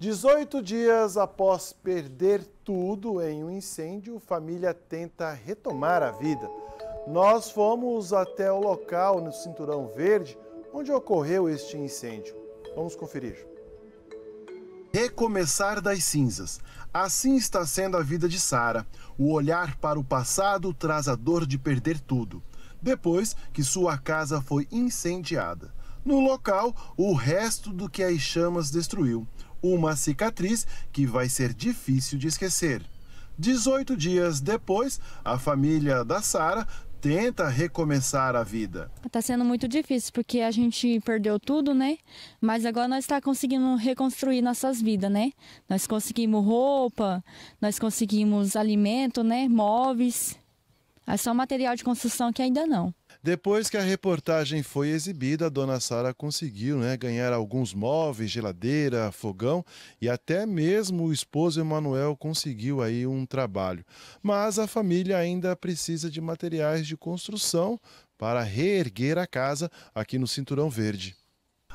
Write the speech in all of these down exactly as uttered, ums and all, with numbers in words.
dezoito dias após perder tudo em um incêndio, família tenta retomar a vida. Nós fomos até o local no Cinturão Verde, onde ocorreu este incêndio. Vamos conferir. Recomeçar das cinzas. Assim está sendo a vida de Sara. O olhar para o passado traz a dor de perder tudo, depois que sua casa foi incendiada. No local, o resto do que as chamas destruiu. Uma cicatriz que vai ser difícil de esquecer. dezoito dias depois, a família da Sara tenta recomeçar a vida. Está sendo muito difícil, porque a gente perdeu tudo, né? Mas agora nós está conseguindo reconstruir nossas vidas, né? Nós conseguimos roupa, nós conseguimos alimento, né? Móveis. É só material de construção que ainda não. Depois que a reportagem foi exibida, a dona Sara conseguiu, né, ganhar alguns móveis, geladeira, fogão, e até mesmo o esposo Emanuel conseguiu aí um trabalho. Mas a família ainda precisa de materiais de construção para reerguer a casa aqui no Cinturão Verde.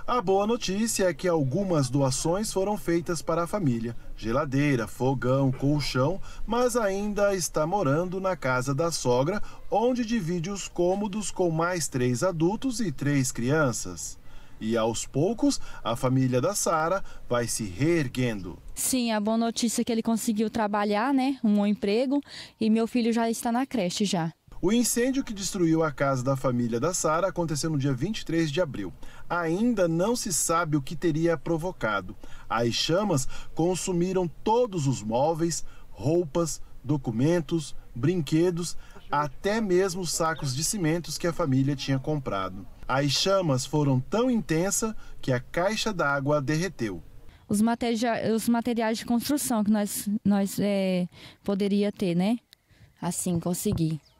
A boa notícia é que algumas doações foram feitas para a família. Geladeira, fogão, colchão, mas ainda está morando na casa da sogra, onde divide os cômodos com mais três adultos e três crianças. E aos poucos, a família da Sara vai se reerguendo. Sim, a boa notícia é que ele conseguiu trabalhar, né? Um bom emprego, e meu filho já está na creche já. O incêndio que destruiu a casa da família da Sara aconteceu no dia vinte e três de abril. Ainda não se sabe o que teria provocado. As chamas consumiram todos os móveis, roupas, documentos, brinquedos, até mesmo sacos de cimentos que a família tinha comprado. As chamas foram tão intensas que a caixa d'água derreteu. Os, materia- os materiais de construção que nós, nós é, poderia ter, né? Assim, consegui.